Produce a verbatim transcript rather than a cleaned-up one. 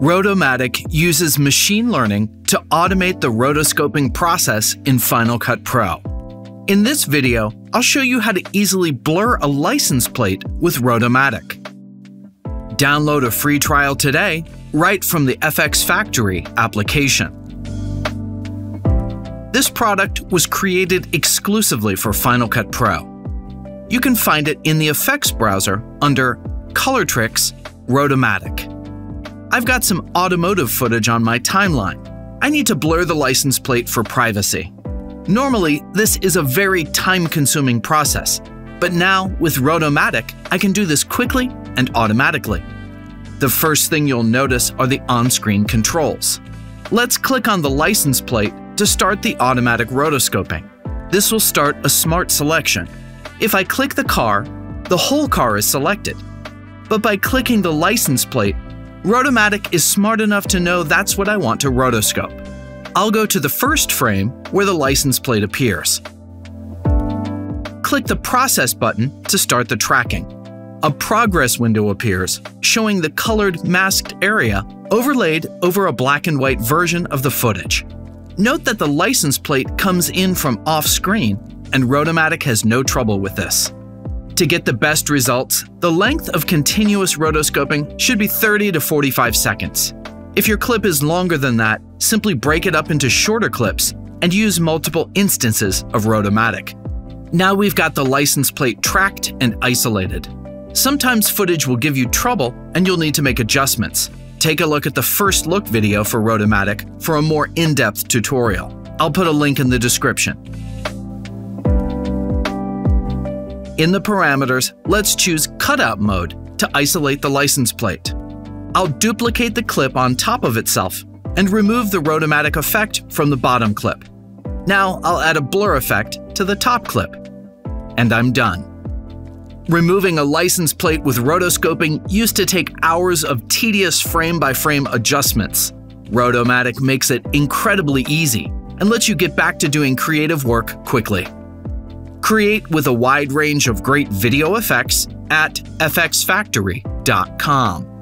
Rotomatic uses machine learning to automate the rotoscoping process in Final Cut Pro. In this video, I'll show you how to easily blur a license plate with Rotomatic. Download a free trial today right from the F X Factory application. This product was created exclusively for Final Cut Pro. You can find it in the effects browser under Color Tricks, Rotomatic. I've got some automotive footage on my timeline. I need to blur the license plate for privacy. Normally, this is a very time-consuming process, but now with Rotomatic, I can do this quickly and automatically. The first thing you'll notice are the on-screen controls. Let's click on the license plate to start the automatic rotoscoping. This will start a smart selection. If I click the car, the whole car is selected. But by clicking the license plate, Rotomatic is smart enough to know that's what I want to rotoscope. I'll go to the first frame where the license plate appears. Click the Process button to start the tracking. A progress window appears, showing the colored masked area overlaid over a black and white version of the footage. Note that the license plate comes in from off-screen, and Rotomatic has no trouble with this. To get the best results, the length of continuous rotoscoping should be thirty to forty-five seconds. If your clip is longer than that, simply break it up into shorter clips and use multiple instances of Rotomatic. Now we've got the license plate tracked and isolated. Sometimes footage will give you trouble and you'll need to make adjustments. Take a look at the first look video for Rotomatic for a more in-depth tutorial. I'll put a link in the description. In the parameters, let's choose Cutout mode to isolate the license plate. I'll duplicate the clip on top of itself and remove the Rotomatic effect from the bottom clip. Now I'll add a blur effect to the top clip. And I'm done. Removing a license plate with rotoscoping used to take hours of tedious frame-by-frame adjustments. Rotomatic makes it incredibly easy and lets you get back to doing creative work quickly. Create with a wide range of great video effects at f x factory dot com.